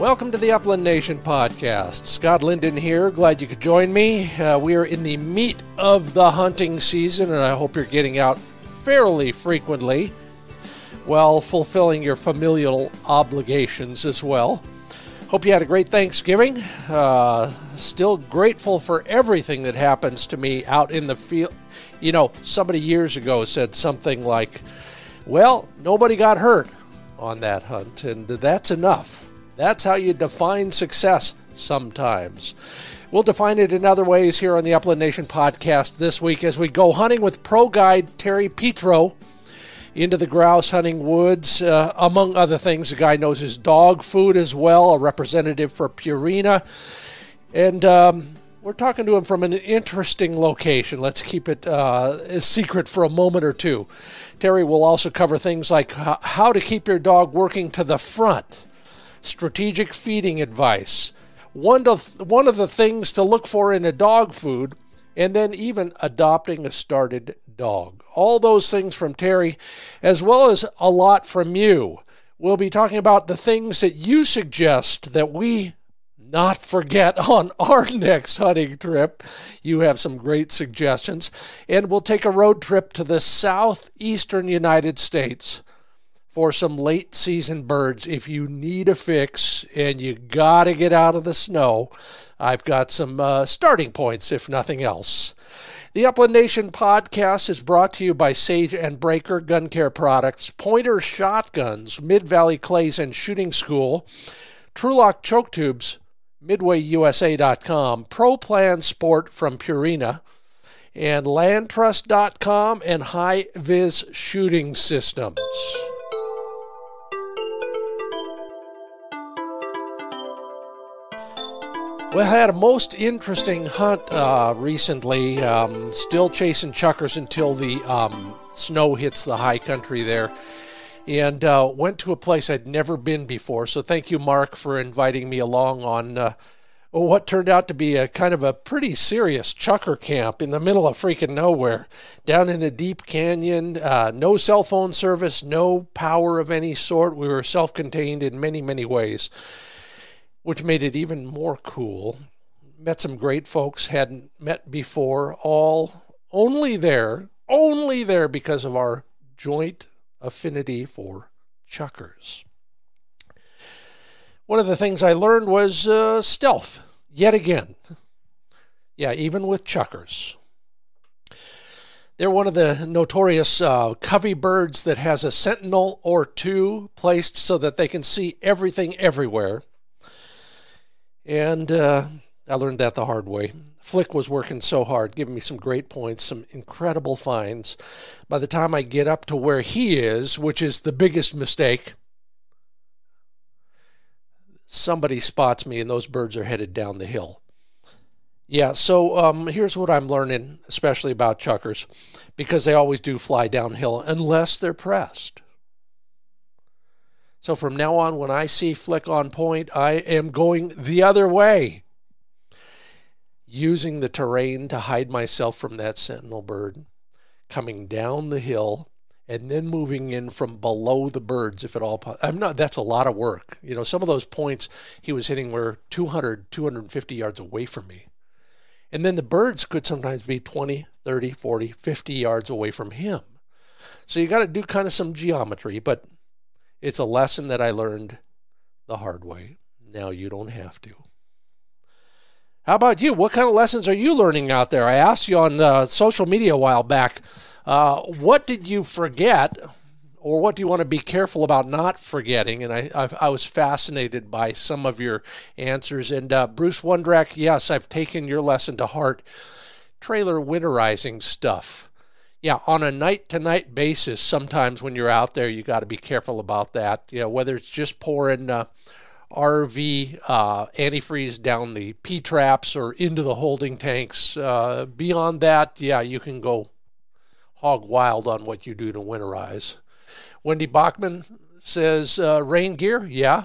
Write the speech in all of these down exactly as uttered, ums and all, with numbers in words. Welcome to the Upland Nation Podcast. Scott Linden here. Glad you could join me. Uh, we are in the meat of the hunting season, and I hope you're getting out fairly frequently while fulfilling your familial obligations as well. Hope you had a great Thanksgiving. Uh, still grateful for everything that happens to me out in the field. You know, somebody years ago said something like, well, nobody got hurt on that hunt, and that's enough. That's how you define success sometimes. We'll define it in other ways here on the Upland Nation Podcast this week as we go hunting with pro guide Terry Petro into the grouse hunting woods. Uh, among other things, the guy knows his dog food as well, a representative for Purina. And um, we're talking to him from an interesting location. Let's keep it uh, a secret for a moment or two. Terry will also cover things like how to keep your dog working to the front, strategic feeding advice, one of, one of the things to look for in a dog food, and then even adopting a started dog. All those things from Terry, as well as a lot from you. We'll be talking about the things that you suggest that we not forget on our next hunting trip. You have some great suggestions. And we'll take a road trip to the southeastern United States for some late season birds. If you need a fix and you got to get out of the snow, I've got some uh, starting points, if nothing else. The Upland Nation Podcast is brought to you by Sage and Breaker Gun Care Products, Pointer Shotguns, Mid Valley Clays and Shooting School, Trulock Choke Tubes, Midway U S A dot com, Pro Plan Sport from Purina, and LandTrust dot com and HiViz Shooting Systems. Well, I had a most interesting hunt uh, recently, um, still chasing chuckers until the um, snow hits the high country there, and uh, went to a place I'd never been before. So thank you, Mark, for inviting me along on uh, what turned out to be a kind of a pretty serious chucker camp in the middle of freaking nowhere, down in a deep canyon, uh, no cell phone service, no power of any sort. We were self-contained in many, many ways, which made it even more cool. Met some great folks, hadn't met before, all only there, only there because of our joint affinity for chuckers. One of the things I learned was uh, stealth, yet again. Yeah, even with chuckers. They're one of the notorious uh, covey birds that has a sentinel or two placed so that they can see everything everywhere. And uh, I learned that the hard way. Flick was working so hard, giving me some great points, some incredible finds. By the time I get up to where he is, which is the biggest mistake, somebody spots me and those birds are headed down the hill. Yeah, so um, here's what I'm learning, especially about chuckers, because they always do fly downhill unless they're pressed. So from now on, when I see Flick on point, I am going the other way, using the terrain to hide myself from that sentinel bird, coming down the hill, and then moving in from below the birds if at all possible. I'm not, that's a lot of work. You know, some of those points he was hitting were two hundred, two hundred fifty yards away from me. And then the birds could sometimes be twenty, thirty, forty, fifty yards away from him. So you got to do kind of some geometry, but it's a lesson that I learned the hard way. Now you don't have to. How about you? What kind of lessons are you learning out there? I asked you on uh, social media a while back, uh, what did you forget, or what do you want to be careful about not forgetting? And I, I've, I was fascinated by some of your answers. And uh, Bruce Wondrak, yes, I've taken your lesson to heart. Trailer winterizing stuff. Yeah, on a night-to-night basis, sometimes when you're out there, you got to be careful about that. You know, whether it's just pouring uh, R V uh, antifreeze down the P-traps or into the holding tanks. Uh, beyond that, yeah, you can go hog wild on what you do to winterize. Wendy Bachman says uh, rain gear, yeah.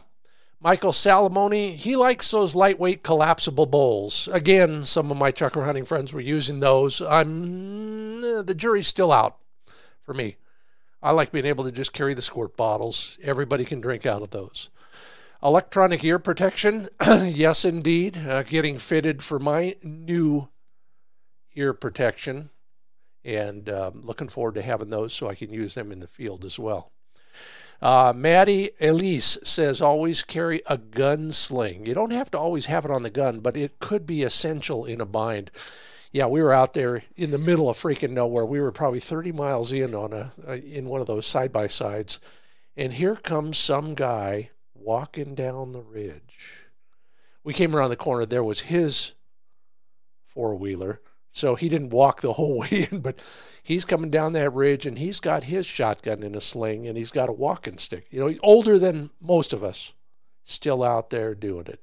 Michael Salamone, he likes those lightweight collapsible bowls. Again, some of my chucker hunting friends were using those. I'm the jury's still out for me. I like being able to just carry the squirt bottles. Everybody can drink out of those. Electronic ear protection, yes indeed, uh, getting fitted for my new ear protection, and um, looking forward to having those so I can use them in the field as well. Uh, Maddie Elise says, always carry a gun sling. You don't have to always have it on the gun, but it could be essential in a bind. Yeah, we were out there in the middle of freaking nowhere. We were probably thirty miles in on a, a in one of those side-by-sides, and here comes some guy walking down the ridge. We came around the corner. There was his four-wheeler, so he didn't walk the whole way in, but he's coming down that ridge, and he's got his shotgun in a sling, and he's got a walking stick. You know, older than most of us, still out there doing it.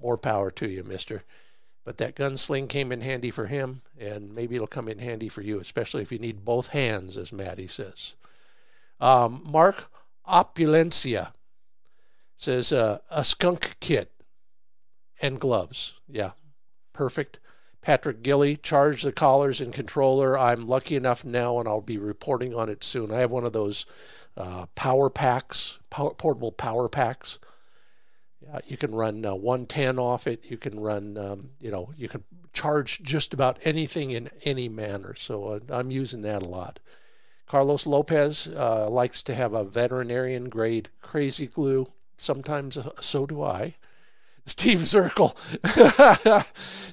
More power to you, mister. But that gun sling came in handy for him, and maybe it'll come in handy for you, especially if you need both hands, as Maddie says. Um, Mark Opulencia says, uh, a skunk kit and gloves. Yeah, perfect. Patrick Gilly, charge the collars and controller. I'm lucky enough now, and I'll be reporting on it soon. I have one of those uh, power packs, power, portable power packs. Uh, you can run uh, one ten off it. You can run, um, you know, you can charge just about anything in any manner. So uh, I'm using that a lot. Carlos Lopez uh, likes to have a veterinarian grade crazy glue. Sometimes uh, so do I. Steve Zirkle.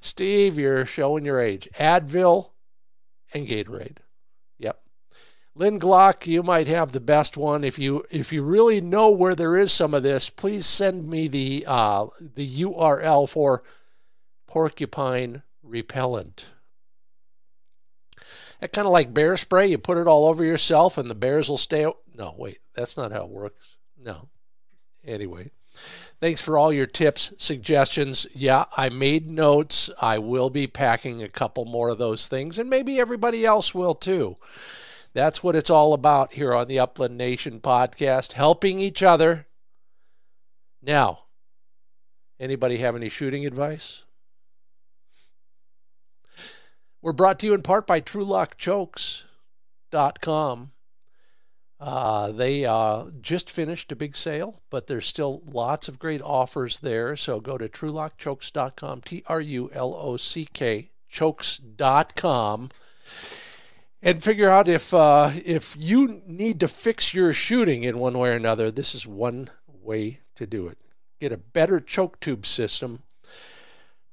Steve, you're showing your age. Advil and Gatorade. Yep. Lynn Glock, you might have the best one. If you if you really know where there is some of this, please send me the uh, the U R L for porcupine repellent. That kind of like bear spray. You put it all over yourself, and the bears will stay. No, wait, that's not how it works. No. Anyway, thanks for all your tips, suggestions. Yeah, I made notes. I will be packing a couple more of those things, and maybe everybody else will too. That's what it's all about here on the Upland Nation podcast, helping each other. Now, anybody have any shooting advice? We're brought to you in part by Trulock Chokes dot com. Uh, they uh, just finished a big sale, but there's still lots of great offers there. So go to Trulock Chokes dot com, T R U L O C K, chokes dot com. And figure out if uh, if you need to fix your shooting in one way or another. This is one way to do it. Get a better choke tube system,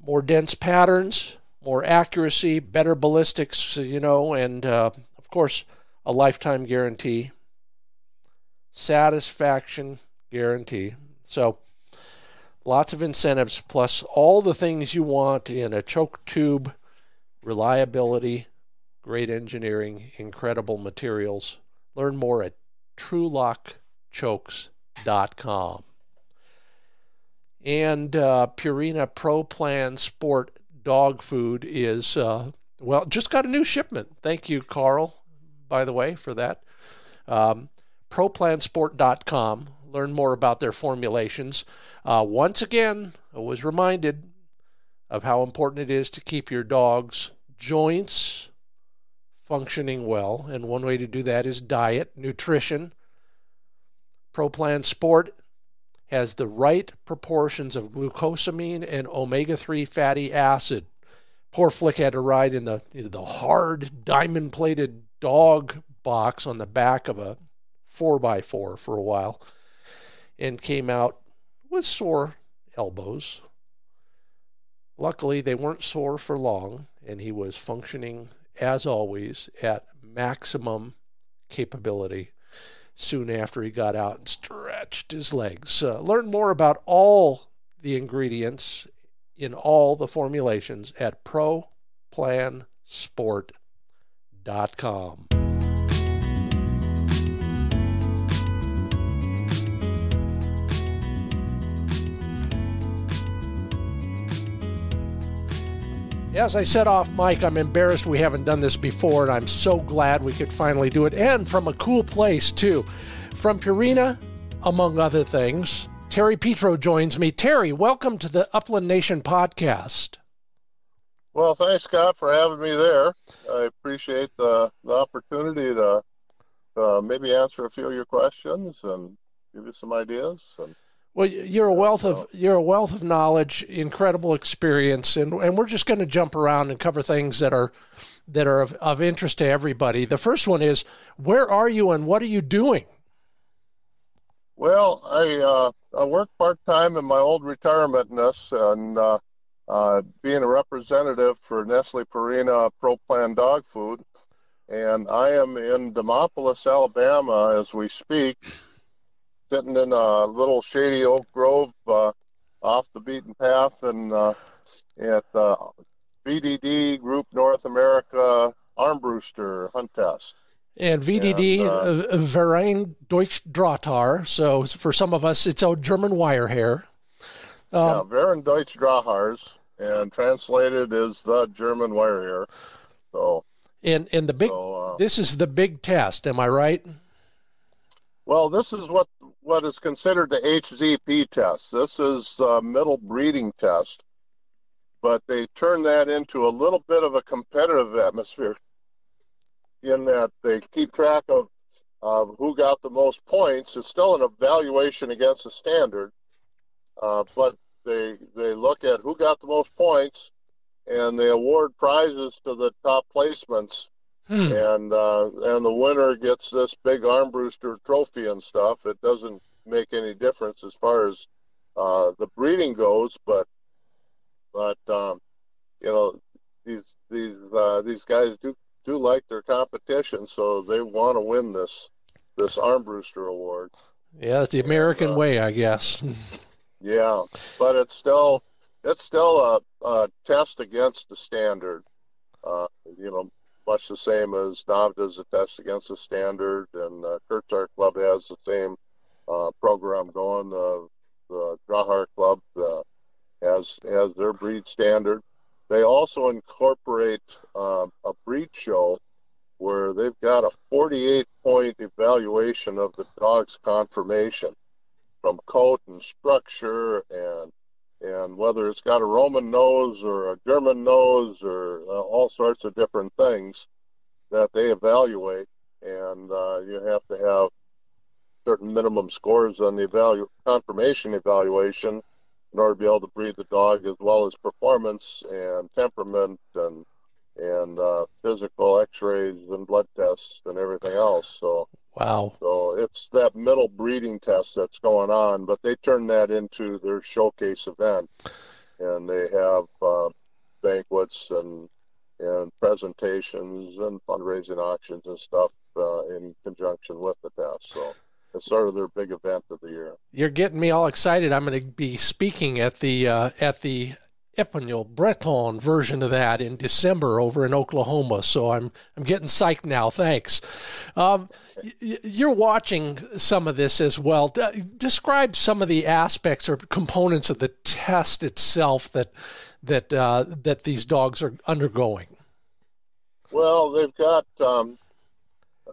more dense patterns, more accuracy, better ballistics, you know, and uh, of course a lifetime guarantee, satisfaction guarantee. So lots of incentives, plus all the things you want in a choke tube: reliability, great engineering, incredible materials. Learn more at Trulock Chokes dot com. And uh, Purina Pro Plan Sport Dog Food is, uh, well, just got a new shipment. Thank you, Carl, by the way, for that. Um, Pro Plan Sport dot com. Learn more about their formulations. Uh, once again, I was reminded of how important it is to keep your dog's joints functioning well, and one way to do that is diet, nutrition. Pro Plan Sport has the right proportions of glucosamine and omega three fatty acid. Poor Flick had to ride in the, in the hard diamond-plated dog box on the back of a four by four for a while, and came out with sore elbows. Luckily, they weren't sore for long, and he was functioning, as always, at maximum capability soon after he got out and stretched his legs. Uh, learn more about all the ingredients in all the formulations at Pro Plan Sport dot com. As I set off, Mike, I'm embarrassed we haven't done this before, and I'm so glad we could finally do it. And from a cool place, too. From Purina, among other things, Terry Petro joins me. Terry, welcome to the Upland Nation podcast. Well, thanks, Scott, for having me there. I appreciate the, the opportunity to uh, maybe answer a few of your questions and give you some ideas. And Well, you're a wealth of you're a wealth of knowledge, incredible experience, and and we're just going to jump around and cover things that are that are of, of interest to everybody. The first one is, where are you and what are you doing? Well, I uh, I work part time in my old retirementness, and uh, uh, being a representative for Nestle Purina Pro Plan dog food, and I am in Demopolis, Alabama, as we speak. Sitting in a little shady oak grove uh, off the beaten path, and uh, at uh, V D D Group North America Armbruster Hunt Test. And V D D, and, uh, Verein Deutsch-Drahthaar. So for some of us, it's a German wirehair. Um, yeah, Verein Deutsch-Drahthaars, and translated is the German wirehair. So, and and the big so, uh, this is the big test. Am I right? Well, this is what what is considered the H Z P test. This is a middle breeding test, but they turn that into a little bit of a competitive atmosphere in that they keep track of, of who got the most points. It's still an evaluation against a standard, uh, but they, they look at who got the most points, and they award prizes to the top placements. Hmm. And uh, and the winner gets this big Armbruster trophy and stuff. It doesn't make any difference as far as uh, the breeding goes, but but um, you know, these these uh, these guys do do like their competition, so they want to win this this Armbruster award. Yeah, it's the American and, uh, way, I guess. Yeah, but it's still it's still a, a test against the standard. Uh, you know. Much the same as NAVHDA is a test against the standard, and uh, Kurzhaar Club has the same uh, program going. Uh, the Drahthaar Club uh, has has their breed standard. They also incorporate uh, a breed show where they've got a forty-eight point evaluation of the dog's conformation, from coat and structure and and whether it's got a Roman nose or a German nose or uh, all sorts of different things that they evaluate. And uh, you have to have certain minimum scores on the evalu- conformation evaluation in order to be able to breed the dog, as well as performance and temperament and and uh, physical x-rays and blood tests and everything else. So wow. So it's that middle breeding test that's going on, but they turn that into their showcase event, and they have uh, banquets and and presentations and fundraising auctions and stuff uh, in conjunction with the test. So it's sort of their big event of the year. You're getting me all excited. I'm going to be speaking at the uh, at the Epagneul breton version of that in December over in Oklahoma, so I'm I'm getting psyched now. Thanks. Um, y you're watching some of this as well. D describe some of the aspects or components of the test itself that that uh, that these dogs are undergoing. Well, they've got um,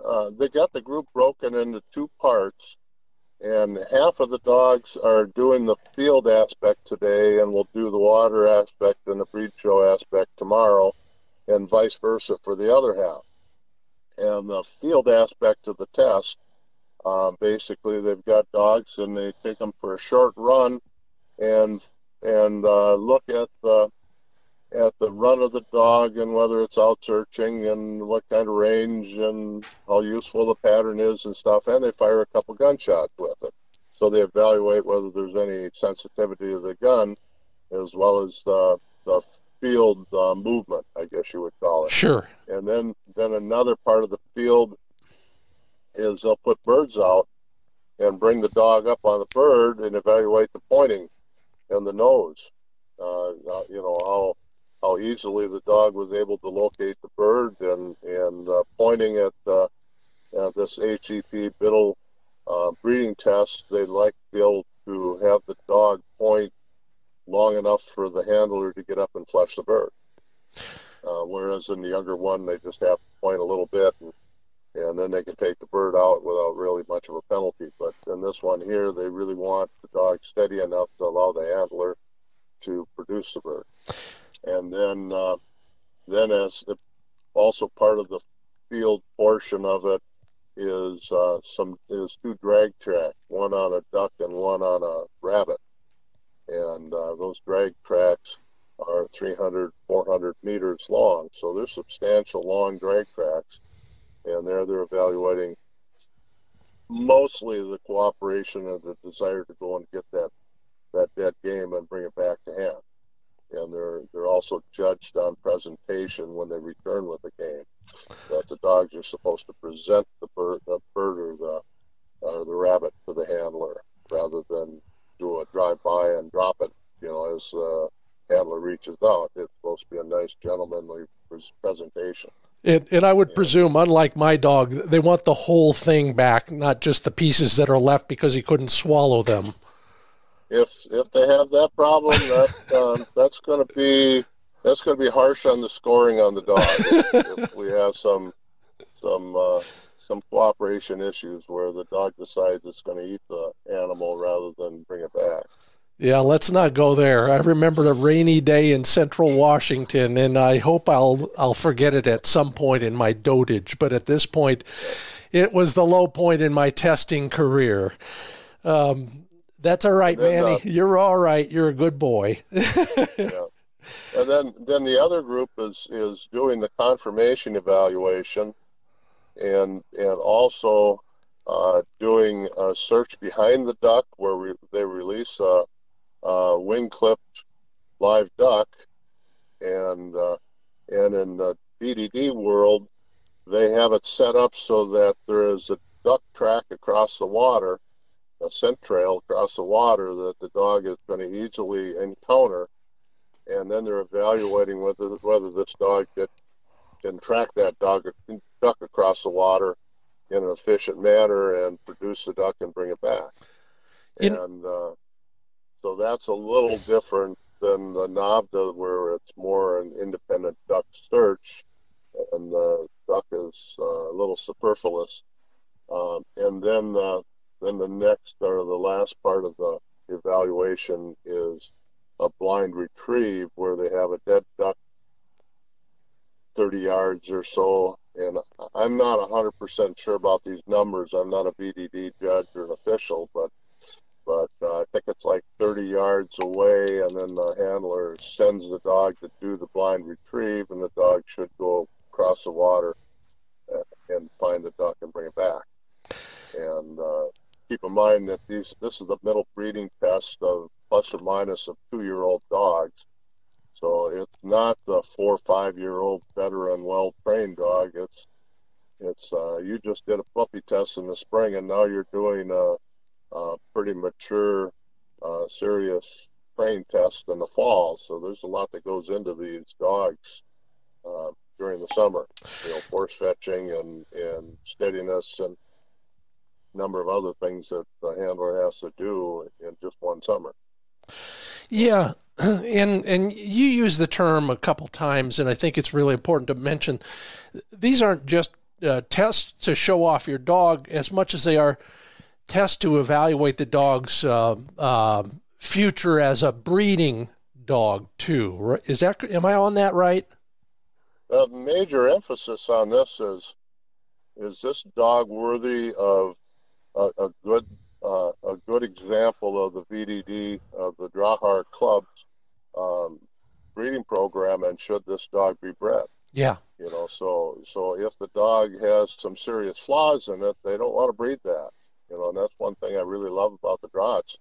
uh, they got the group broken into two parts. And half of the dogs are doing the field aspect today, and we'll do the water aspect and the breed show aspect tomorrow, and vice versa for the other half. And the field aspect of the test, uh, basically they've got dogs and they take them for a short run and and uh, look at the, at the run of the dog and whether it's out searching and what kind of range and how useful the pattern is and stuff, and they fire a couple gunshots with it. So they evaluate whether there's any sensitivity to the gun, as well as the, the field uh, movement, I guess you would call it. Sure. And then, then another part of the field is they'll put birds out and bring the dog up on the bird and evaluate the pointing and the nose. Uh, you know, how... how easily the dog was able to locate the bird, and, and uh, pointing at, uh, at this H Z P Biddle uh, breeding test, they like to be able to have the dog point long enough for the handler to get up and flush the bird. Uh, whereas in the younger one, they just have to point a little bit, and, and then they can take the bird out without really much of a penalty. But in this one here, they really want the dog steady enough to allow the handler to produce the bird. And then, uh, then as the, also part of the field portion of it is uh, some is two drag tracks, one on a duck and one on a rabbit. meters long, so they're substantial long drag tracks, and there they're evaluating mostly the cooperation and the desire to go and get that that dead game and bring it back to hand. And they're they're also judged on presentation when they return with the game. That the dogs are supposed to present the bird, the bird or the or the rabbit to the handler rather than do a drive-by and drop it. You know, as the uh, handler reaches out, it's supposed to be a nice gentlemanly presentation. And, and I would yeah. presume, unlike my dog, they want the whole thing back, not just the pieces that are left because he couldn't swallow them. If if they have that problem, that um, that's going to be that's going to be harsh on the scoring on the dog. if, if we have some some uh, some cooperation issues where the dog decides it's going to eat the animal rather than bring it back. Yeah, let's not go there. I remember a rainy day in Central Washington, and I hope I'll I'll forget it at some point in my dotage. But at this point, it was the low point in my testing career. Um, that's all right, then, Manny. Uh, You're all right. You're a good boy. Yeah. And then then the other group is is doing the confirmation evaluation, and and also uh, doing a search behind the duck where we, they release a. Uh, wing-clipped live duck, and uh, and in the V D D world, they have it set up so that there is a duck track across the water, a scent trail across the water that the dog is going to easily encounter, and then they're evaluating whether whether this dog can, can track that dog duck across the water in an efficient manner and produce the duck and bring it back. In and uh, So that's a little different than the N A V H D A, where it's more an independent duck search, and the duck is uh, a little superfluous. Um, and then, uh, then the next or the last part of the evaluation is a blind retrieve, where they have a dead duck thirty yards or so. And I'm not one hundred percent sure about these numbers. I'm not a V D D judge or an official, but. But uh, I think it's like thirty yards away, and then the handler sends the dog to do the blind retrieve, and the dog should go across the water and find the duck and bring it back. And uh, keep in mind that these this is the middle breeding test of plus or minus of two-year-old dogs. So it's not the four or five-year-old veteran, well-trained dog. It's, it's uh, you just did a puppy test in the spring, and now you're doing a Uh, pretty mature, uh, serious train test in the fall. So there's a lot that goes into these dogs uh, during the summer. You know, force fetching and, and steadiness and a number of other things that the handler has to do in just one summer. Yeah, and and you use the term a couple times, and I think it's really important to mention these aren't just uh, tests to show off your dog as much as they are test to evaluate the dog's uh, uh, future as a breeding dog too. Is that, am I on that right? A major emphasis on this is, is this dog worthy of a, a good uh, a good example of the V D D, of the Drahthaar Club's um, breeding program, and should this dog be bred? Yeah. You know, so so if the dog has some serious flaws in it, they don't want to breed that. You know, and that's one thing I really love about the Draughts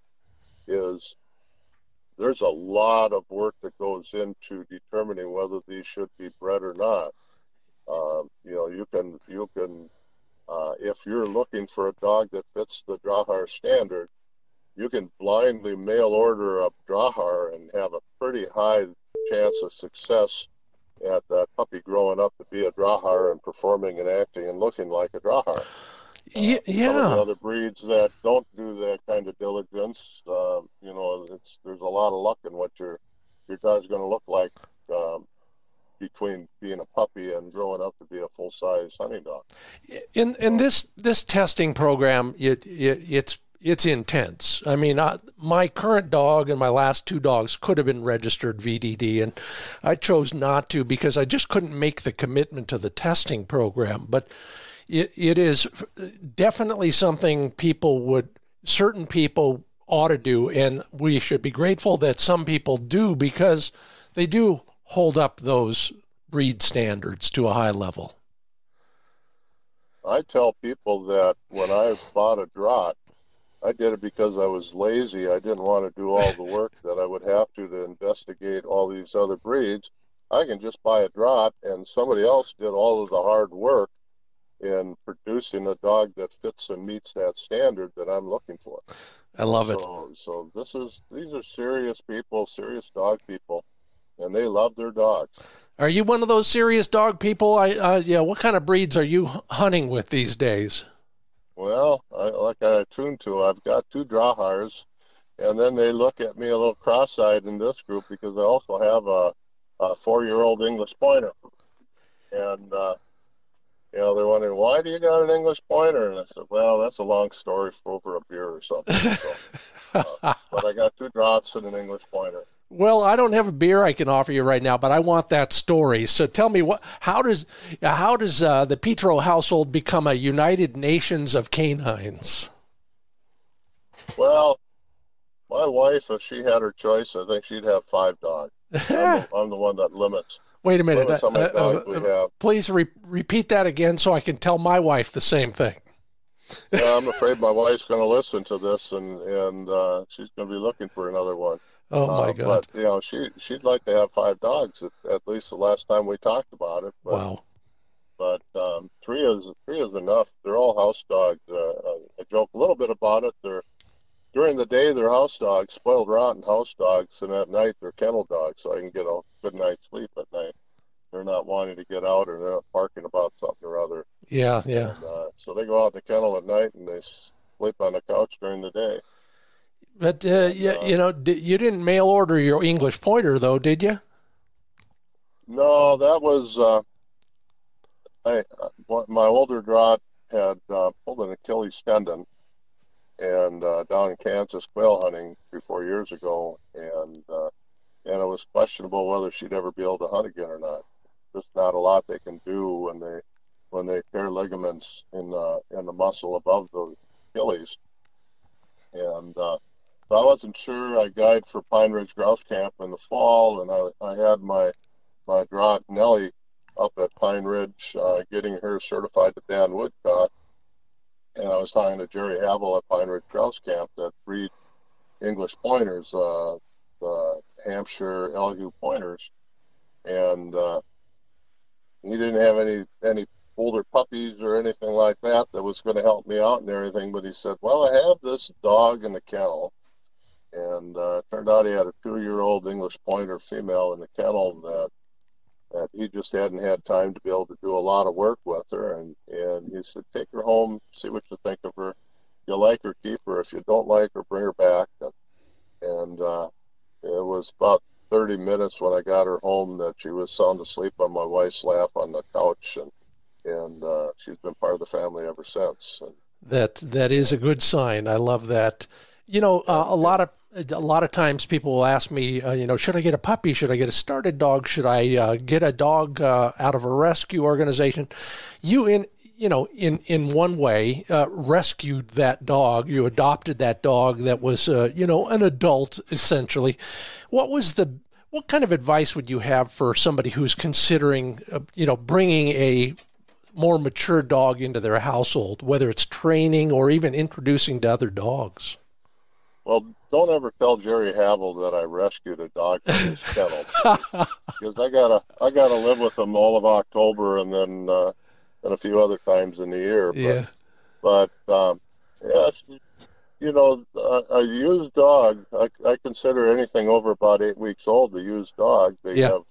is there's a lot of work that goes into determining whether these should be bred or not. Um, you know, you can, you can uh, if you're looking for a dog that fits the Drahthaar standard, you can blindly mail order a Drahthaar and have a pretty high chance of success at that puppy growing up to be a Drahthaar and performing and acting and looking like a Drahthaar. Uh, yeah. Some of the other breeds that don't do that kind of diligence, uh, you know, it's there's a lot of luck in what your your dog's going to look like um, between being a puppy and growing up to be a full size hunting dog. In in this this testing program, it, it it's it's intense. I mean, I, my current dog and my last two dogs could have been registered V D D, and I chose not to because I just couldn't make the commitment to the testing program, but. It, it is definitely something people would, certain people ought to do, and we should be grateful that some people do because they do hold up those breed standards to a high level? I tell people that when I bought a draught, I did it because I was lazy. I didn't want to do all the work that I would have to to investigate all these other breeds. I can just buy a draught, and somebody else did all of the hard work in producing a dog that fits and meets that standard that I'm looking for. I love it. So, so this is these are serious people, serious dog people, and they love their dogs. Are you one of those serious dog people? I uh, yeah. What kind of breeds are you hunting with these days? Well, I, like I tuned to, I've got two Drahthaars, and then they look at me a little cross-eyed in this group because I also have a, a four-year-old English Pointer. And, uh, you know, they're wondering, why do you got an English Pointer? And I said, well, that's a long story for over a beer or something. So, uh, but I got two Draughts and an English Pointer. Well, I don't have a beer I can offer you right now, but I want that story. So tell me, what? how does how does uh, the Petro household become a United Nations of canines? Well, my wife, if she had her choice, I think she'd have five dogs. I'm, the, I'm the one that limits. Wait a minute. Limits how many dogs we have. Please re repeat that again so I can tell my wife the same thing. Yeah, I'm afraid my wife's going to listen to this, and, and uh, she's going to be looking for another one. Oh, my uh, God. But, you know, she, she'd like to have five dogs, at, at least the last time we talked about it. But, wow. But um, three is three is enough. They're all house dogs. Uh, I joke a little bit about it. They're, during the day, they're house dogs, spoiled rotten house dogs, and at night, they're kennel dogs, so I can get a good night's sleep at night. They're not wanting to get out, or they're not barking about something or other. Yeah, yeah. And, uh, so they go out in the kennel at night, and they sleep on the couch during the day. But, uh, you, you know, you didn't mail order your English Pointer, though, did you? No, that was, uh, I, my older Draught had uh, pulled an Achilles tendon and uh, down in Kansas quail hunting three, four years ago, and, uh, and it was questionable whether she'd ever be able to hunt again or not. There's not a lot they can do when they, when they tear ligaments in the, in the muscle above the Achilles. And, uh, so I wasn't sure. I guide for Pine Ridge Grouse Camp in the fall, and I, I had my my Draught Nellie up at Pine Ridge uh, getting her certified to Dan Woodcock. And I was talking to Jerry Havel at Pine Ridge Grouse Camp that breed English Pointers, uh, the Hampshire Elgou Pointers. And uh, he didn't have any any older puppies or anything like that that was going to help me out and everything, but he said, well, I have this dog in the kennel, and uh, it turned out he had a two-year-old English Pointer female in the kennel that that he just hadn't had time to be able to do a lot of work with her, and, and he said, take her home, see what you think of her. If you like her, keep her. If you don't like her, bring her back. And uh, it was about thirty minutes when I got her home that she was sound asleep on my wife's lap on the couch, and and uh, she's been part of the family ever since. And that that is a good sign. I love that. You know, uh, a lot of a lot of times people will ask me, uh, you know, should I get a puppy? Should I get a started dog? Should I uh, get a dog uh, out of a rescue organization? You in you know in in one way uh, rescued that dog. You adopted that dog that was uh, you know an adult essentially. What was the what kind of advice would you have for somebody who's considering uh, you know bringing a more mature dog into their household, whether it's training or even introducing to other dogs? Well, don't ever tell Jerry Havel that I rescued a dog from his kennel, because I gotta, I gotta live with him all of October and then, uh, and a few other times in the year. But, yeah. But, um, yeah, you know, a, a used dog, I, I consider anything over about eight weeks old a used dog. They yeah. have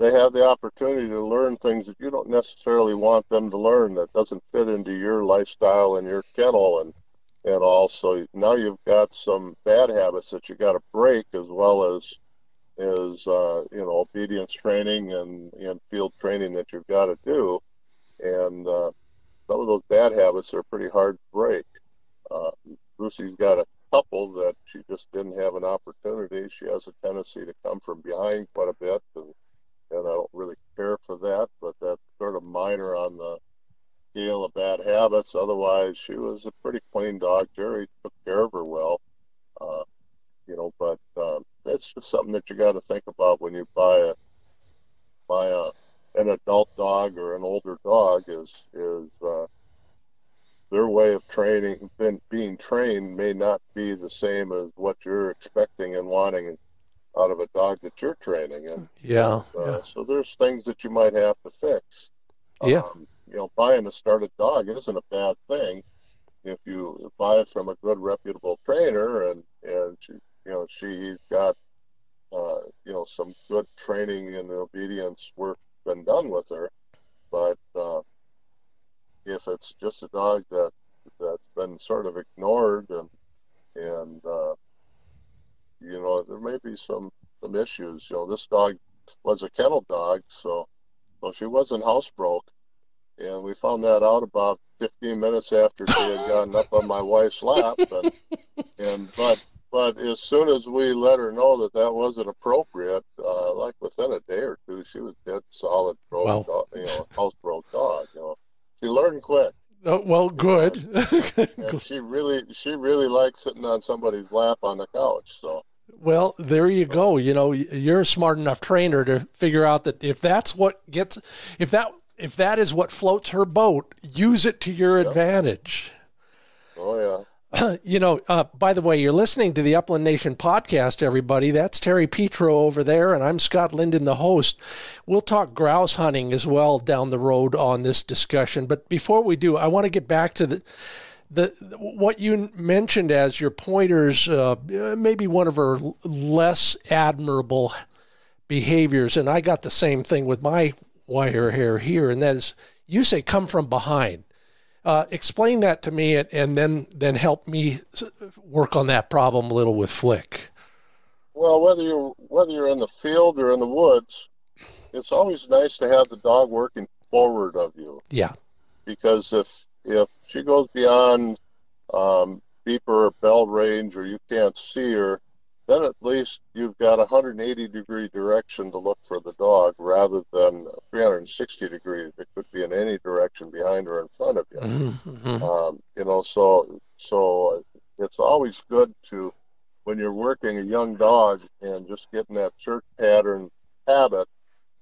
They have the opportunity to learn things that you don't necessarily want them to learn, that doesn't fit into your lifestyle and your kennel and, and all. So now you've got some bad habits that you got to break, as well as, as uh, you know, obedience training and, and field training that you've got to do. And uh, some of those bad habits are pretty hard to break. Uh, Lucy's got a couple that she just didn't have an opportunity. She has a tendency to come from behind quite a bit, and And I don't really care for that, but that's sort of minor on the scale of bad habits. Otherwise, she was a pretty clean dog. Jerry took care of her well, uh, you know. But um, that's just something that you got to think about when you buy a buy a an adult dog or an older dog is is uh, their way of training, been, being trained may not be the same as what you're expecting and wanting out of a dog that you're training. And, yeah, uh, yeah. So there's things that you might have to fix. Yeah. Um, you know, buying a started dog isn't a bad thing if you buy it from a good, reputable trainer, and and she, you know, she's got uh, you know, some good training and obedience work been done with her. But uh, if it's just a dog that that's been sort of ignored, and and uh, you know, there may be some some issues. You know, this dog was a kennel dog, so so she wasn't housebroke. And we found that out about fifteen minutes after she had gotten up on my wife's lap. And, and but but as soon as we let her know that that wasn't appropriate, uh, like within a day or two, she was dead solid broke wow. dog, you know, housebroke dog. You know, she learned quick. Oh, well, good. And, and she really she really liked sitting on somebody's lap on the couch. So. Well, there you go. You know, you're a smart enough trainer to figure out that if that's what gets, if that. If that is what floats her boat, use it to your yep. advantage. Oh, yeah. Uh, you know, uh, by the way, you're listening to the Upland Nation podcast, everybody. That's Terry Petro over there, and I'm Scott Linden, the host. We'll talk grouse hunting as well down the road on this discussion. But before we do, I want to get back to the... The, what you mentioned as your pointer's, uh, maybe one of her less admirable behaviors, and I got the same thing with my wire hair here, and that is, you say come from behind. Uh, explain that to me, and, and then then help me work on that problem a little with Flick. Well, whether you're whether you're in the field or in the woods, it's always nice to have the dog working forward of you. Yeah, because if if she goes beyond um, beeper or bell range, or you can't see her, then at least you've got one hundred eighty degree direction to look for the dog rather than three hundred sixty degrees. It could be in any direction behind or in front of you. Mm-hmm. um, you know, so so it's always good to, when you're working a young dog and just getting that search pattern habit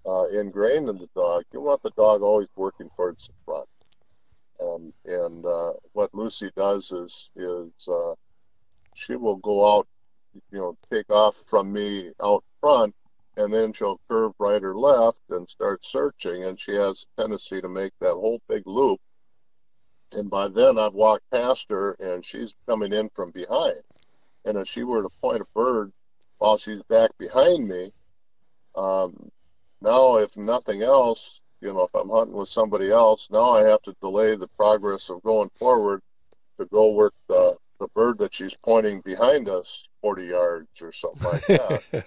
uh, ingrained in the dog, you want the dog always working towards the front. Um, and uh, what Lucy does is, is uh, she will go out, you know, take off from me out front, and then she'll curve right or left and start searching, and she has a tendency to make that whole big loop, and by then I've walked past her and she's coming in from behind, and if she were to point a bird while she's back behind me, um, now if nothing else, you know, if I'm hunting with somebody else, now I have to delay the progress of going forward to go work the the bird that she's pointing behind us forty yards or something like that.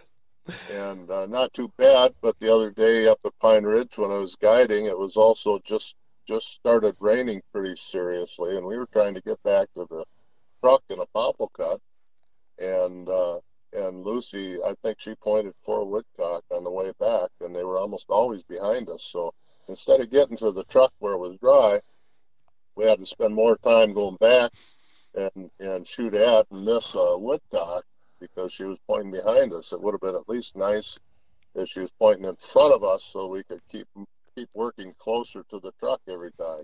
And uh, not too bad, but the other day up at Pine Ridge when I was guiding, it was also just just started raining pretty seriously, and we were trying to get back to the truck in a popple cut, and uh, and Lucy, I think she pointed for woodcock on the way back, and they were almost always behind us. So instead of getting to the truck where it was dry, we had to spend more time going back and and shoot at and miss a woodcock because she was pointing behind us. It would have been at least nice if she was pointing in front of us so we could keep keep working closer to the truck every time.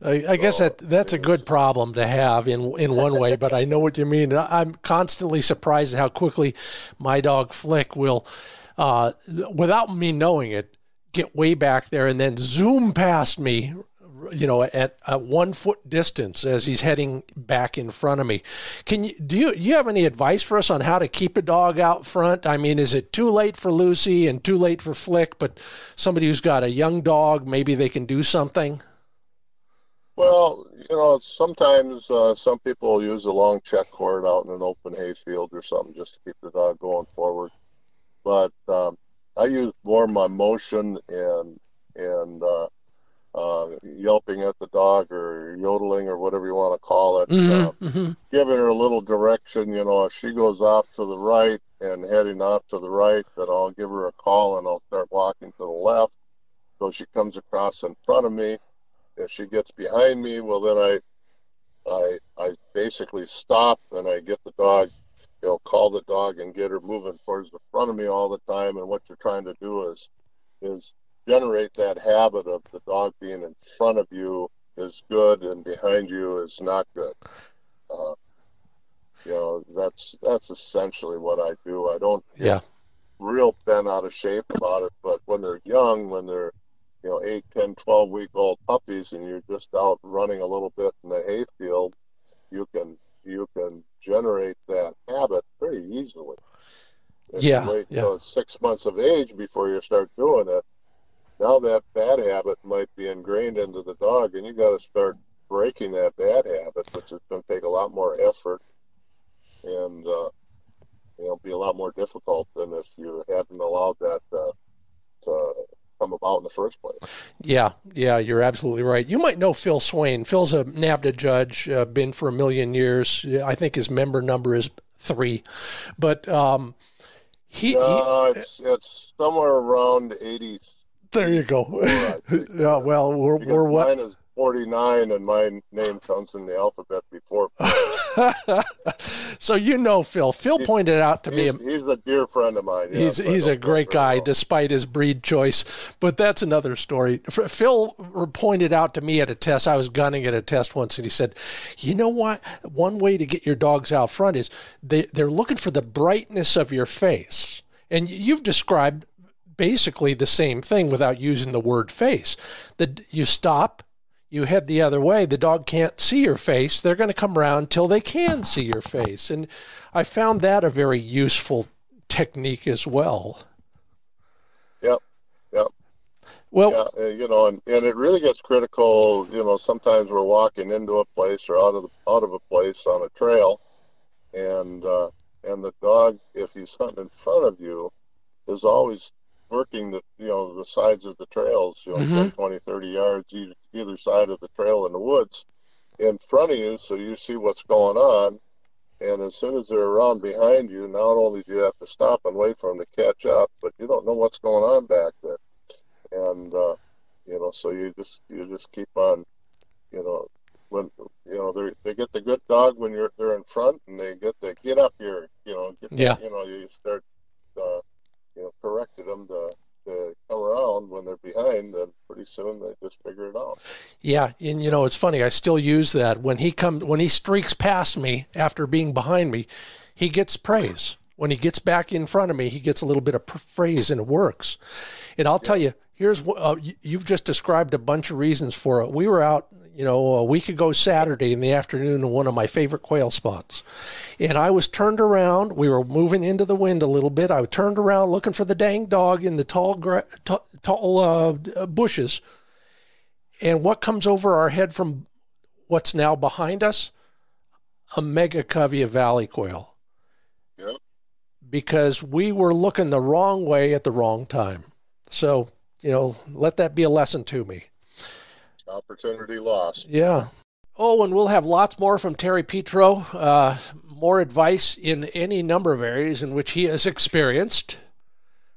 I, I so, guess that that's a good problem to have in in one way, but I know what you mean. I'm constantly surprised at how quickly my dog Flick will, uh, without me knowing it, get way back there and then zoom past me, you know, at a one foot distance as he's heading back in front of me. Can you, do you, you have any advice for us on how to keep a dog out front? I mean, is it too late for Lucy and too late for Flick, but somebody who's got a young dog, maybe they can do something? Well, you know, sometimes uh, some people will use a long check cord out in an open hayfield or something just to keep the dog going forward. But um, I use more my motion and, and, uh, Uh, yelping at the dog or yodeling or whatever you want to call it, mm-hmm, um, mm-hmm. giving her a little direction. You know, if she goes off to the right and heading off to the right, then I'll give her a call and I'll start walking to the left so she comes across in front of me. If she gets behind me, well, then I, I, I basically stop and I get the dog, you know, call the dog and get her moving towards the front of me all the time. And what you're trying to do is, is generate that habit of the dog being in front of you is good and behind you is not good. Uh, you know, that's that's essentially what I do. I don't get yeah. real bent out of shape about it, but when they're young, when they're, you know, eight, ten, twelve-week-old puppies and you're just out running a little bit in the hayfield, you can you can generate that habit pretty easily. If yeah, you wait yeah. till six months of age before you start doing it, now that bad habit might be ingrained into the dog, and you got to start breaking that bad habit, which is going to take a lot more effort and uh, you know, be a lot more difficult than if you hadn't allowed that uh, to come about in the first place. Yeah, yeah, you're absolutely right. You might know Phil Swain. Phil's a NAVHDA judge, uh, been for a million years. I think his member number is three, but um, he, uh, he it's, it's somewhere around eighty. There you go. Right. Yeah, well, we're, we're what? Mine is forty-nine, and my name comes in the alphabet before. So you know Phil. Phil he's, pointed out to he's, me. He's a dear friend of mine. Yeah, he's he's a great guy, well. despite his breed choice. But that's another story. Phil pointed out to me at a test. I was gunning at a test once, and he said, you know what? One way to get your dogs out front is they, they're looking for the brightness of your face. And you've described basically the same thing without using the word face. That you stop, you head the other way, the dog can't see your face, they're going to come around till they can see your face. And I found that a very useful technique as well. Yep, yep. Well, yeah, you know, and, and it really gets critical, you know, sometimes we're walking into a place or out of the, out of a place on a trail, and uh, and the dog, if he's hunting in front of you, is always working the, you know, the sides of the trails, you know, mm-hmm. twenty, thirty yards either, either side of the trail in the woods in front of you, so you see what's going on. And as soon as they're around behind you, not only do you have to stop and wait for them to catch up, but you don't know what's going on back there. And, uh, you know, so you just, you just keep on, you know, when, you know, they get the good dog when you're, they're in front, and they get the, get up here, you know, get, yeah. you know, you start, uh, you know, corrected them to, to come around when they're behind, and pretty soon they just figure it out. Yeah, and you know, it's funny, I still use that. When he comes, when he streaks past me after being behind me, he gets praise. When he gets back in front of me, he gets a little bit of praise, and it works. And I'll yeah. tell you, here's what, uh, you've just described a bunch of reasons for it. We were out, you know, a week ago Saturday in the afternoon in one of my favorite quail spots. And I was turned around. We were moving into the wind a little bit. I turned around looking for the dang dog in the tall, gra tall uh, bushes. And what comes over our head from what's now behind us? A mega covey of valley quail. Yep. Because we were looking the wrong way at the wrong time. So, you know, let that be a lesson to me. Opportunity lost. Yeah. Oh, and we'll have lots more from Terry Petro, uh, more advice in any number of areas in which he is experienced.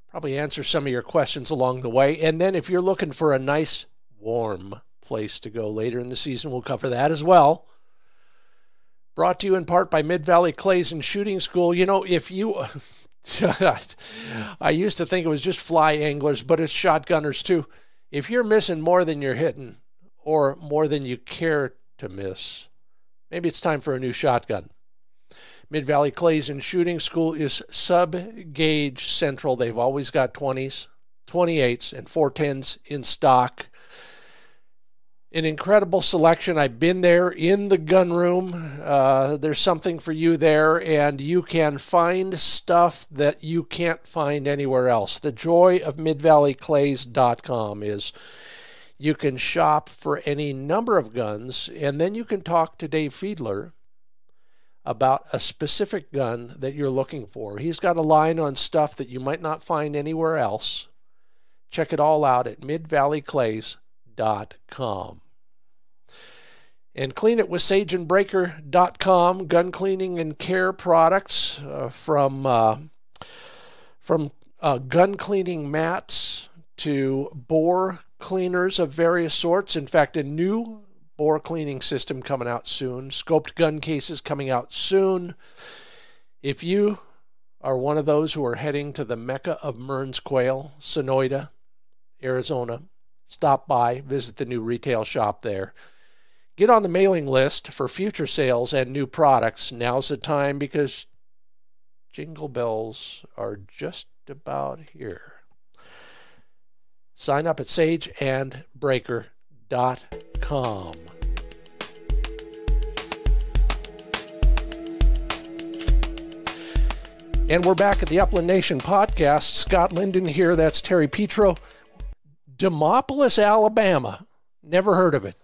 Probably answer some of your questions along the way. And then if you're looking for a nice, warm place to go later in the season, we'll cover that as well. Brought to you in part by Mid Valley Clays and Shooting School. You know, if you... I used to think it was just fly anglers, but it's shotgunners too. If you're missing more than you're hitting, or more than you care to miss, maybe it's time for a new shotgun. Mid Valley Clays and Shooting School is sub-gauge central. They've always got twenties, twenty-eights, and four tens in stock. An incredible selection. I've been there in the gun room. Uh, there's something for you there, and you can find stuff that you can't find anywhere else. The joy of Mid Valley Clays dot com is you can shop for any number of guns, and then you can talk to Dave Fiedler about a specific gun that you're looking for. He's got a line on stuff that you might not find anywhere else. Check it all out at Mid Valley Clays dot com. And clean it with Sage and Breaker dot com, gun cleaning and care products uh, from uh, from uh, gun cleaning mats to bore cleaners of various sorts. In fact, a new bore cleaning system coming out soon. Scoped gun cases coming out soon. If you are one of those who are heading to the Mecca of Mern's quail, Sonoyta, Arizona, stop by, visit the new retail shop there. Get on the mailing list for future sales and new products. Now's the time because jingle bells are just about here. Sign up at sage and breaker dot com. And we're back at the Upland Nation Podcast. Scott Linden here. That's Terry Petro. Demopolis, Alabama. Never heard of it.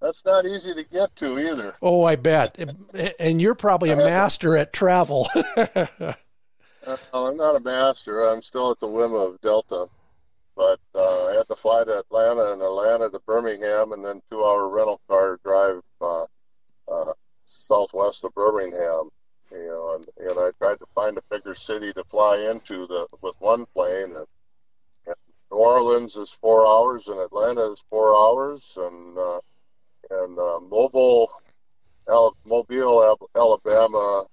That's not easy to get to either. Oh, I bet. And you're probably a master at travel. Well, I'm not a master. I'm still at the whim of Delta. But uh, I had to fly to Atlanta and Atlanta to Birmingham and then two hour rental car drive uh, uh, southwest of Birmingham. You know, and, and I tried to find a bigger city to fly into the, with one plane. And, and New Orleans is four hours and Atlanta is four hours. And... Uh, And uh, Mobile, Al Mobile, Alabama,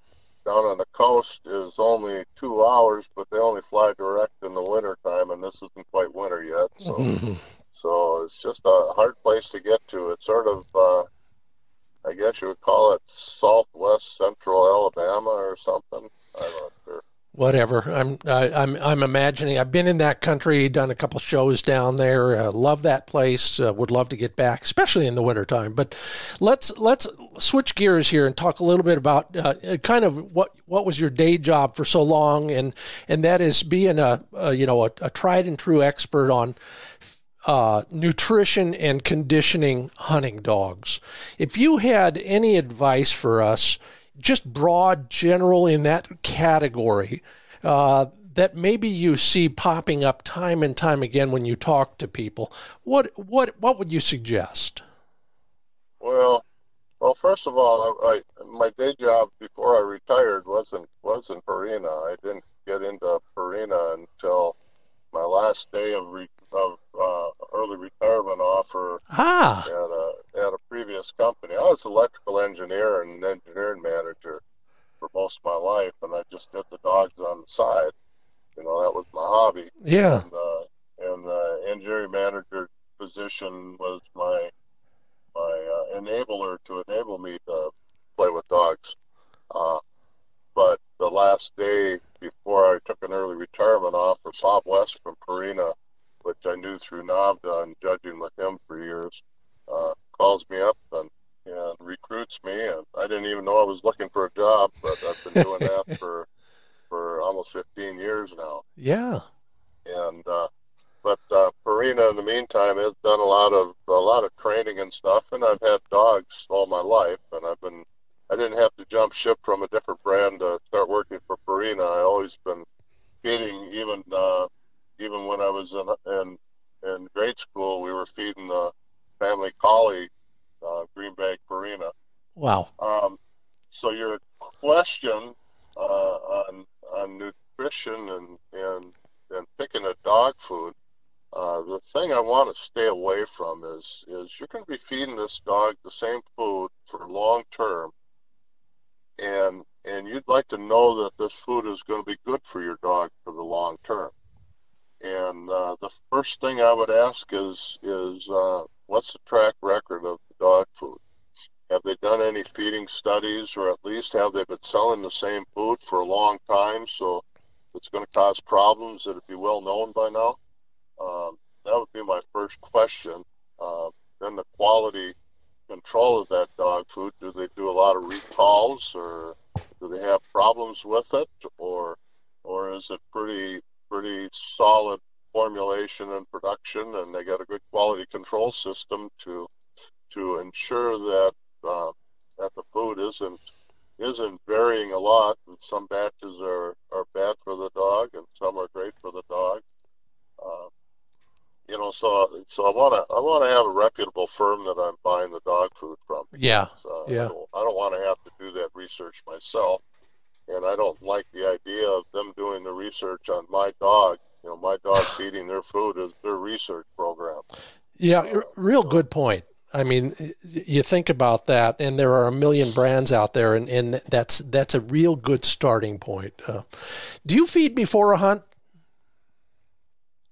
down on the coast is only two hours, but they only fly direct in the wintertime, and this isn't quite winter yet. So, so it's just a hard place to get to. It's sort of, uh, I guess you would call it southwest central Alabama or something. I'm not sure. Whatever. I'm, I, I'm, I'm imagining. I've been in that country, done a couple shows down there. Uh, love that place. Uh, would love to get back, especially in the wintertime. But let's let's switch gears here and talk a little bit about uh, kind of what what was your day job for so long, and and that is being a, a you know a, a tried and true expert on uh, nutrition and conditioning hunting dogs. If you had any advice for us, just broad, general in that category uh, that maybe you see popping up time and time again when you talk to people, What what what would you suggest? Well, well, first of all, I, I, my day job before I retired wasn't wasn't Purina. I didn't get into Purina until my last day of re, of uh, early retirement offer. Ah. At a, at a previous company. I was an electrical engineer and an engineering manager for most of my life, and I just did the dogs on the side. You know, that was my hobby. Yeah. And, uh, and the engineering manager position was my my uh, enabler to enable me to play with dogs. Uh, but the last day before I took an early retirement offer, Bob West from Purina, which I knew through NAVHDA and judging with him for years, uh, calls me up and, and recruits me. And I didn't even know I was looking for a job, but I've been doing that for for almost fifteen years now. Yeah. And uh, but uh, Purina, in the meantime, has done a lot of a lot of training and stuff. And I've had dogs all my life, and I've been I didn't have to jump ship from a different brand to start working for Purina. I always been feeding, even uh, even when I was in in, in grade school, we were feeding the family collie, uh, Greenback Purina. Wow. Um, so your question uh, on on nutrition and and and picking a dog food, uh, the thing I want to stay away from is is you're going to be feeding this dog the same food for long term, and and you'd like to know that this food is going to be good for your dog for the long term. And uh, the first thing I would ask is is uh, what's the track record of the dog food? Have they done any feeding studies, or at least have they been selling the same food for a long time so it's going to cause problems that would be well known by now? Um, that would be my first question. Uh, then the quality control of that dog food. Do they do a lot of recalls, or do they have problems with it, or or is it pretty... pretty solid formulation and production, and they got a good quality control system to to ensure that uh, that the food isn't isn't varying a lot, and some batches are, are bad for the dog and some are great for the dog. Uh, you know, so so I wanna I wanna have a reputable firm that I'm buying the dog food from. Yeah. So yeah. I don't, I don't wanna have to do that research myself. And I don't like the idea of them doing the research on my dog. You know, my dog feeding their food is their research program. Yeah, uh, real so. Good point. I mean, you think about that, and there are a million brands out there, and, and that's that's a real good starting point. Uh, do you feed before a hunt?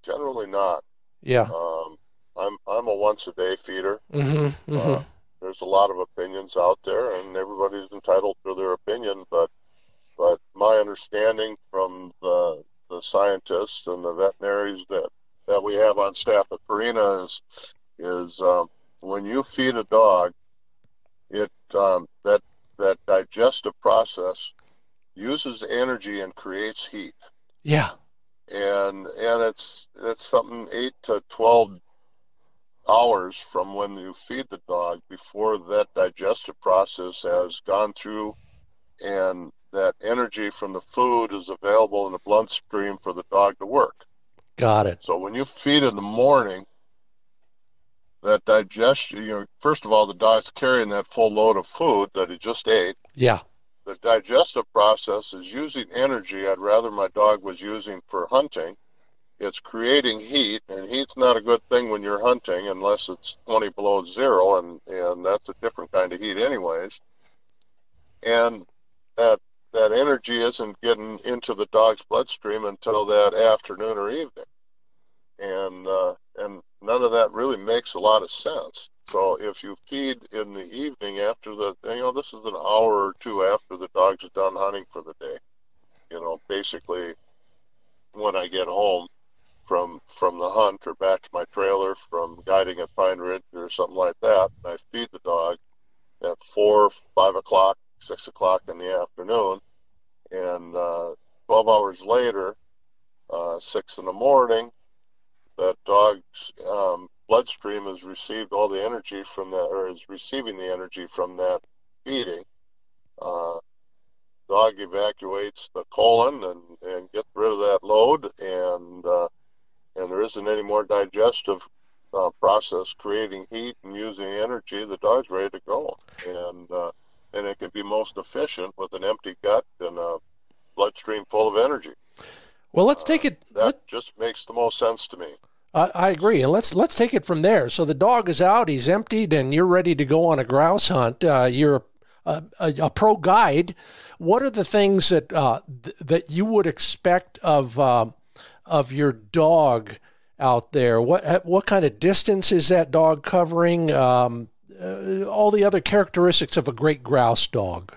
Generally not. Yeah. Um, I'm I'm a once a day feeder. Mm-hmm, mm-hmm. Uh, there's a lot of opinions out there, and everybody's entitled to their opinion. But but my understanding from the the scientists and the veterinaries that that we have on staff at Purina is is um, when you feed a dog, it um, that that digestive process uses energy and creates heat. Yeah. And and it's it's something eight to twelve hours from when you feed the dog before that digestive process has gone through, and that energy from the food is available in the bloodstream for the dog to work. Got it. So when you feed in the morning, that digestion, you know, first of all, the dog's carrying that full load of food that he just ate. Yeah. The digestive process is using energy I'd rather my dog was using for hunting. It's creating heat, and heat's not a good thing when you're hunting unless it's twenty below zero, and, and that's a different kind of heat anyways. And that that energy isn't getting into the dog's bloodstream until that afternoon or evening. And, uh, and none of that really makes a lot of sense. So if you feed in the evening after the, you know, this is an hour or two after the dogs are done hunting for the day. You know, basically when I get home from from the hunt or back to my trailer from guiding at Pine Ridge or something like that, and I feed the dog at four, five o'clock, six o'clock in the afternoon, and uh, twelve hours later, uh, six in the morning, that dog's um, bloodstream has received all the energy from that, or is receiving the energy from that feeding. Uh, dog evacuates the colon and, and gets rid of that load, and uh, and there isn't any more digestive uh, process creating heat and using energy. The dog's ready to go, and uh, and it can be most efficient with an empty gut and a bloodstream full of energy. Well, let's take it. Uh, that let, just makes the most sense to me. I, I agree, and let's let's take it from there. So the dog is out, he's emptied, and you're ready to go on a grouse hunt. Uh, you're a, a, a pro guide. What are the things that uh, th that you would expect of uh, of your dog out there? What what kind of distance is that dog covering? Um, uh, all the other characteristics of a great grouse dog.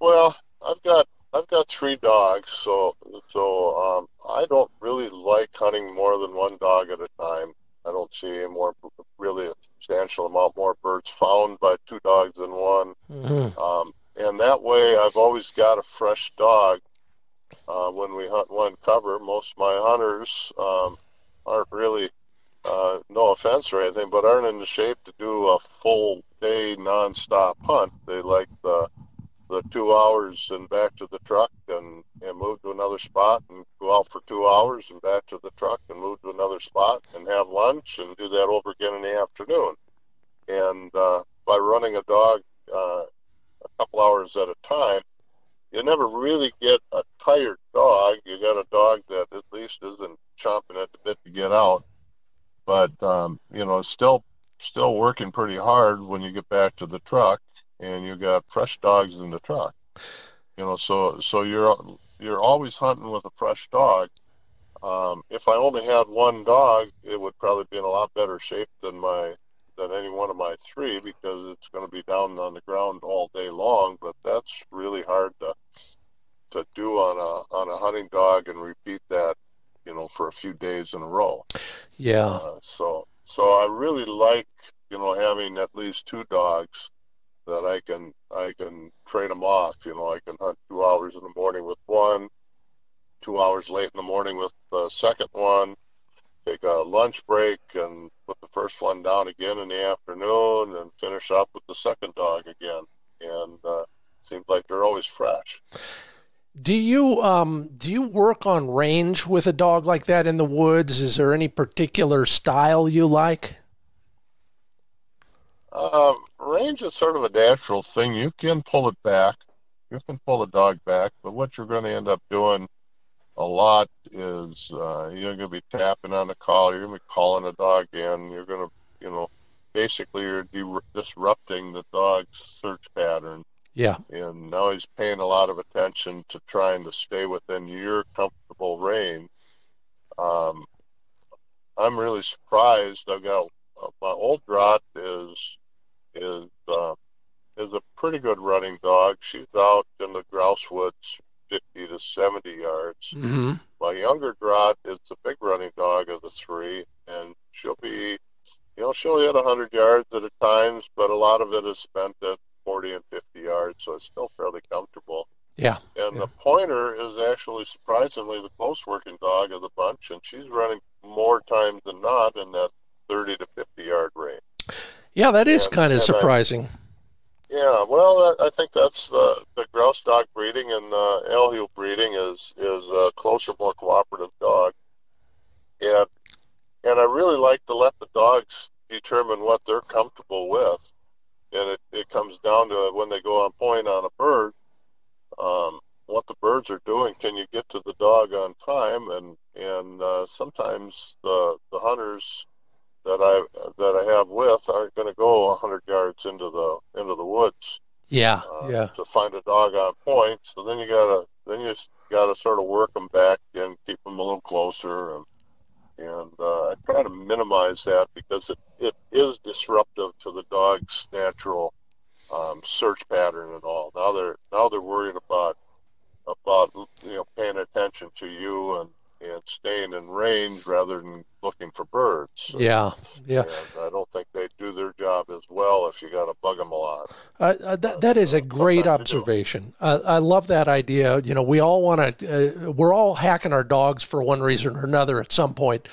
Well, I've got. I've got three dogs, so so um, I don't really like hunting more than one dog at a time. I don't see a more really a substantial amount more birds found by two dogs than one, mm-hmm. um, and that way I've always got a fresh dog uh, when we hunt one cover. Most of my hunters um, aren't really, uh, no offense or anything, but aren't in the shape to do a full day nonstop hunt. They like the the two hours and back to the truck and, and move to another spot and go out for two hours and back to the truck and move to another spot and have lunch and do that over again in the afternoon. And uh, by running a dog uh, a couple hours at a time, you never really get a tired dog. You got a dog that at least isn't chomping at the bit to get out, but um, you know, still still working pretty hard when you get back to the truck. And you got fresh dogs in the truck, you know. So, so you're you're always hunting with a fresh dog. Um, if I only had one dog, it would probably be in a lot better shape than my than any one of my three because it's going to be down on the ground all day long. But that's really hard to to do on a on a hunting dog and repeat that, you know, for a few days in a row. Yeah. Uh, so, so I really like, you know, having at least two dogs that I can I can trade them off. You know, I can hunt two hours in the morning with one, two hours late in the morning with the second one, take a lunch break and put the first one down again in the afternoon and finish up with the second dog again. And uh, seems like they're always fresh. Do you um do you work on range with a dog like that in the woods? Is there any particular style you like? Um, range is sort of a natural thing. You can pull it back. You can pull the dog back, but what you're going to end up doing a lot is uh, you're going to be tapping on the collar. You're going to be calling the dog in. You're going to, you know, basically you're disrupting the dog's search pattern. Yeah. And now he's paying a lot of attention to trying to stay within your comfortable range. Um, I'm really surprised. I've got uh, my old Draht is is uh, is a pretty good running dog. She's out in the grouse woods, fifty to seventy yards. Mm-hmm. My younger Draht is the big running dog of the three, and she'll be, you know, she'll hit a hundred yards at a times, but a lot of it is spent at forty and fifty yards, so it's still fairly comfortable. Yeah. And yeah. the Pointer is actually surprisingly the close working dog of the bunch, and she's running more times than not in that thirty to fifty yard range. Yeah, that is and, kind of surprising. I, yeah, well, I think that's the, the grouse dog breeding, and the Elgou breeding is is a closer, more cooperative dog. And and I really like to let the dogs determine what they're comfortable with, and it, it comes down to when they go on point on a bird. Um, what the birds are doing, can you get to the dog on time? And and uh, sometimes the the hunters that I that I have with aren't going to go one hundred yards into the into the woods. Yeah, uh, yeah. To find a dog on point, so then you gotta then you gotta sort of work them back and keep them a little closer. And and uh, I try to minimize that because it, it is disruptive to the dog's natural Um, search pattern and all. Now they're now they're worried about about you know paying attention to you and, and staying in range rather than looking for birds. Yeah, yeah. And I don't think they do their job as well if you got to bug them a lot. Uh, uh, that that is uh, a great observation. Uh, I love that idea. You know, we all want to. Uh, we're all hacking our dogs for one reason or another at some point.